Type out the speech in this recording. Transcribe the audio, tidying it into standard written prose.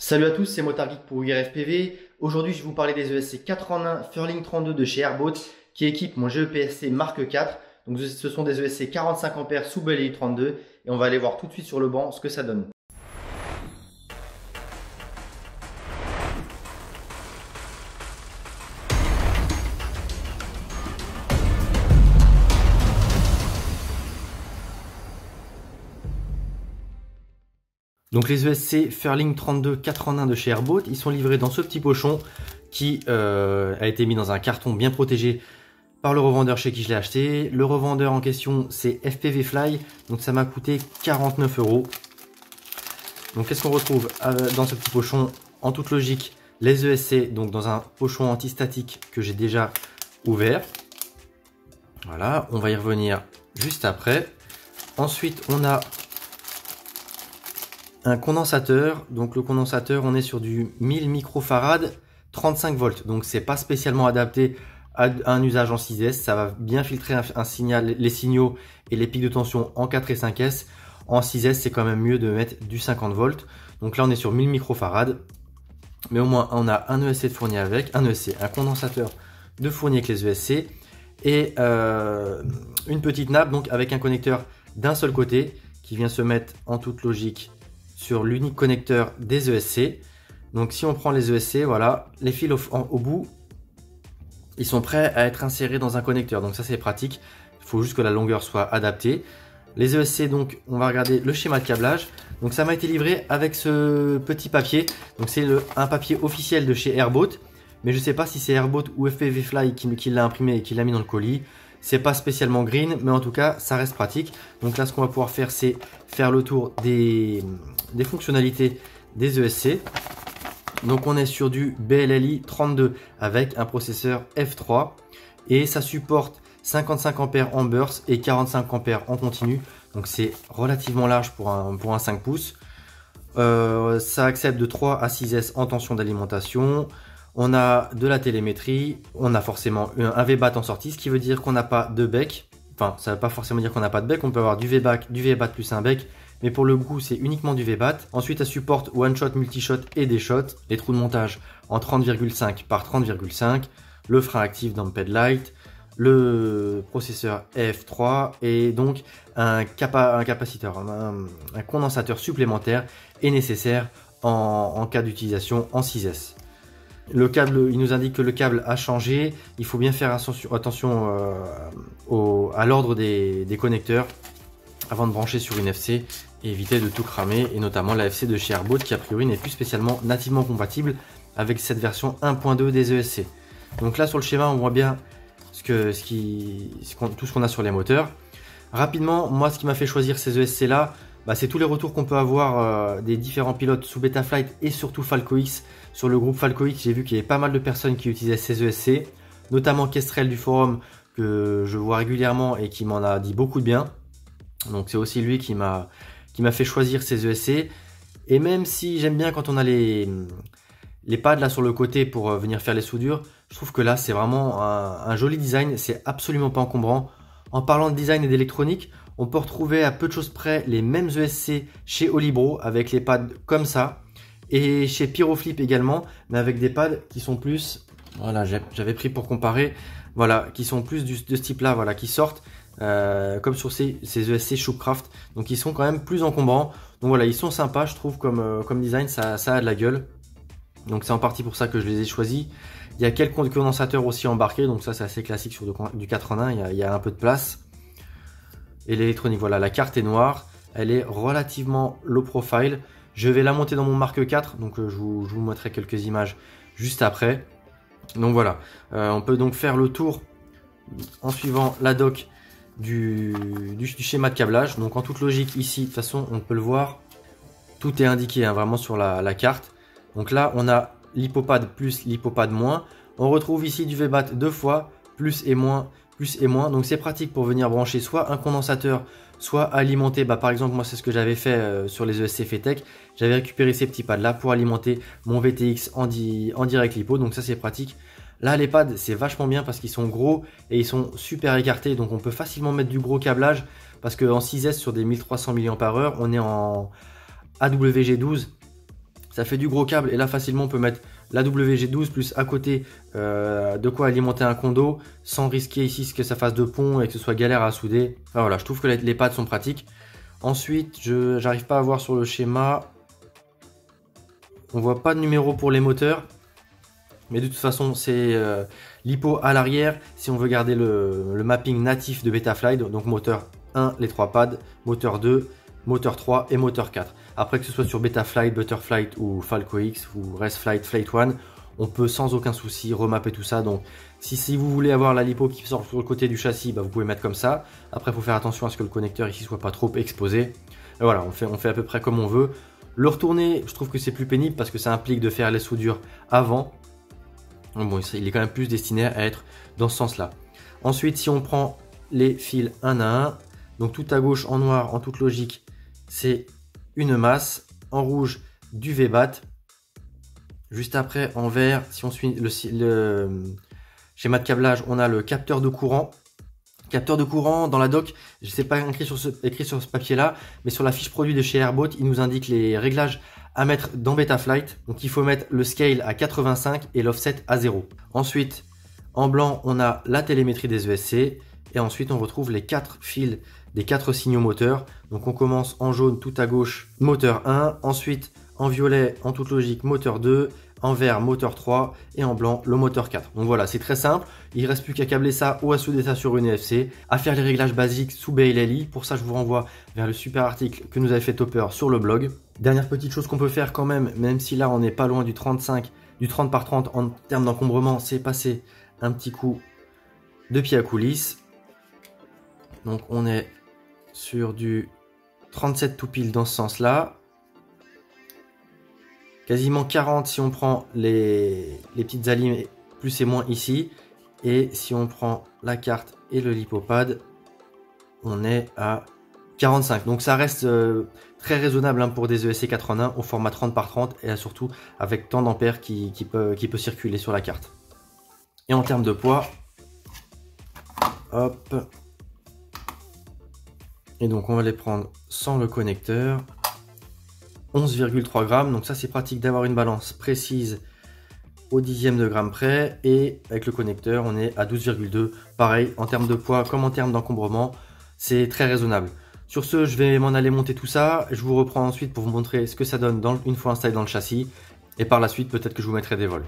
Salut à tous, c'est Motar Geek pour URFPV. Aujourd'hui, je vais vous parler des ESC 4 en 1 Furling32 de chez Airbot qui équipe mon GEPRC Mark 4. Donc, ce sont des ESC 45 ampères sous BLHeli_32 et on va aller voir tout de suite sur le banc ce que ça donne. Donc les ESC Furling32 4 en 1 de chez Airbot, ils sont livrés dans ce petit pochon qui a été mis dans un carton bien protégé par le revendeur chez qui je l'ai acheté. Le revendeur en question c'est FPV Fly, donc ça m'a coûté 49 €. Donc qu'est-ce qu'on retrouve dans ce petit pochon? En toute logique, les ESC donc dans un pochon antistatique que j'ai déjà ouvert. Voilà, on va y revenir juste après. Ensuite on a un condensateur, donc le condensateur on est sur du 1000 microfarad 35 volts, donc c'est pas spécialement adapté à un usage en 6S, ça va bien filtrer un signal, les signaux et les pics de tension en 4 et 5S, en 6S c'est quand même mieux de mettre du 50 volts, donc là on est sur 1000 microfarad, mais au moins on a un ESC de fourni avec, un condensateur de fourni avec les ESC et une petite nappe donc avec un connecteur d'un seul côté qui vient se mettre en toute logique sur l'unique connecteur des ESC. Donc si on prend les ESC, voilà, les fils au bout, ils sont prêts à être insérés dans un connecteur. Donc ça c'est pratique, il faut juste que la longueur soit adaptée. Les ESC, donc on va regarder le schéma de câblage. Donc ça m'a été livré avec ce petit papier. Donc c'est un papier officiel de chez Airbot, mais je sais pas si c'est Airbot ou FPV Fly qui l'a imprimé et qui l'a mis dans le colis. C'est pas spécialement green, mais en tout cas ça reste pratique. Donc là ce qu'on va pouvoir faire c'est faire le tour des fonctionnalités des ESC. Donc on est sur du BLHeli_32 avec un processeur F3 et ça supporte 55 ampères en burst et 45 ampères en continu, donc c'est relativement large pour un 5 pouces. Ça accepte de 3 à 6S en tension d'alimentation. On a de la télémétrie, on a forcément un VBAT en sortie, ce qui veut dire qu'on n'a pas de bec. Enfin, ça ne veut pas forcément dire qu'on n'a pas de bec, on peut avoir du VBAT plus un bec, mais pour le goût, c'est uniquement du VBAT. Ensuite, elle supporte one-shot, multi-shot et des shots, les trous de montage en 30,5 par 30,5, le frein actif dans le Pedlight, le processeur F3 et donc un condensateur supplémentaire est nécessaire en cas d'utilisation en 6S. Le câble, il nous indique que le câble a changé, il faut bien faire attention à l'ordre des connecteurs avant de brancher sur une FC et éviter de tout cramer, et notamment la FC de chez Airbot qui a priori n'est plus spécialement nativement compatible avec cette version 1.2 des ESC. Donc là sur le schéma on voit bien tout ce qu'on a sur les moteurs. Rapidement, moi ce qui m'a fait choisir ces ESC là, c'est tous les retours qu'on peut avoir des différents pilotes sous Betaflight et surtout FalcoX. Sur le groupe FalcoX, j'ai vu qu'il y avait pas mal de personnes qui utilisaient ces ESC, notamment Kestrel du forum que je vois régulièrement et qui m'en a dit beaucoup de bien. Donc c'est aussi lui qui m'a fait choisir ces ESC. Et même si j'aime bien quand on a les pads là sur le côté pour venir faire les soudures, je trouve que là c'est vraiment un joli design, c'est absolument pas encombrant. En parlant de design et d'électronique, on peut retrouver à peu de choses près les mêmes ESC chez Olibro avec les pads comme ça. Et chez Pyroflip également, mais avec des pads qui sont plus... Voilà, j'avais pris pour comparer. Voilà, qui sont plus de ce type-là, voilà, qui sortent comme sur ces ESC Shoopcraft. Donc ils sont quand même plus encombrants. Donc voilà, ils sont sympas, je trouve, comme design, ça a de la gueule. Donc c'est en partie pour ça que je les ai choisis. Il y a quelques condensateurs aussi embarqués, donc ça c'est assez classique sur du 4 en 1, il y a un peu de place. Et l'électronique, voilà, la carte est noire, elle est relativement low profile. Je vais la monter dans mon Mark 4, donc je vous montrerai quelques images juste après. Donc voilà, on peut donc faire le tour en suivant la doc du schéma de câblage. Donc en toute logique ici, de toute façon on peut le voir, tout est indiqué hein, vraiment sur la carte. Donc là on a l'hypopad plus, l'hypopad moins. On retrouve ici du VBAT deux fois, plus et moins, plus et moins. Donc c'est pratique pour venir brancher soit un condensateur, soit alimenter. Par exemple, moi c'est ce que j'avais fait sur les ESC FETech. J'avais récupéré ces petits pads là pour alimenter mon VTX en direct lipo. Donc ça c'est pratique. Là les pads c'est vachement bien parce qu'ils sont gros et ils sont super écartés. Donc on peut facilement mettre du gros câblage parce qu'en 6S sur des 1300 mAh on est en AWG12. ça fait du gros câble, et là facilement on peut mettre la WG12 plus à côté de quoi alimenter un condo sans risquer ici que ça fasse de pont et que ce soit galère à souder. Alors voilà, je trouve que les pattes sont pratiques. Ensuite, je n'arrive pas à voir sur le schéma, on voit pas de numéro pour les moteurs, mais de toute façon c'est l'hypo à l'arrière si on veut garder le mapping natif de Betaflight, donc moteur 1, les 3 pads, moteur 2, moteur 3 et moteur 4. Après, que ce soit sur Betaflight, Butterflight ou FalcoX ou Race Flight, Flight 1, on peut sans aucun souci remapper tout ça. Donc si vous voulez avoir la lipo qui sort sur le côté du châssis, bah, vous pouvez mettre comme ça. Après, il faut faire attention à ce que le connecteur ici soit pas trop exposé. Et voilà, on fait à peu près comme on veut. Le retourner, je trouve que c'est plus pénible parce que ça implique de faire les soudures avant. Bon, il est quand même plus destiné à être dans ce sens-là. Ensuite, si on prend les fils un à un, donc tout à gauche en noir, en toute logique, c'est une masse, en rouge du VBAT, juste après en vert, si on suit le schéma de câblage, on a le capteur de courant. Capteur de courant dans la doc, je ne sais pas écrit sur ce papier là, mais sur la fiche produit de chez Airbot, il nous indique les réglages à mettre dans Betaflight. Donc il faut mettre le scale à 85 et l'offset à 0. Ensuite, en blanc, on a la télémétrie des ESC. Et ensuite, on retrouve les 4 fils des 4 signaux moteurs. Donc, on commence en jaune tout à gauche, moteur 1. Ensuite, en violet, en toute logique, moteur 2. En vert, moteur 3. Et en blanc, le moteur 4. Donc voilà, c'est très simple. Il ne reste plus qu'à câbler ça ou à souder ça sur une EFC. À faire les réglages basiques sous BLHeli. Pour ça, je vous renvoie vers le super article que nous avait fait Topper sur le blog. Dernière petite chose qu'on peut faire quand même, même si là, on n'est pas loin du 30 par 30 en termes d'encombrement, c'est passer un petit coup de pied à coulisses. Donc on est sur du 37 tout pile dans ce sens-là. Quasiment 40 si on prend les petites alignes plus et moins ici. Et si on prend la carte et le lipopad, on est à 45. Donc ça reste très raisonnable hein, pour des ESC 4 en 1 au format 30 par 30 et surtout avec tant d'ampères qui peut circuler sur la carte. Et en termes de poids, hop. Et donc on va les prendre sans le connecteur, 11,3 grammes, donc ça c'est pratique d'avoir une balance précise au 1/10 de gramme près, et avec le connecteur on est à 12,2, pareil en termes de poids comme en termes d'encombrement, c'est très raisonnable. Sur ce, je vais m'en aller monter tout ça, je vous reprends ensuite pour vous montrer ce que ça donne une fois installé dans le châssis, et par la suite peut-être que je vous mettrai des vols.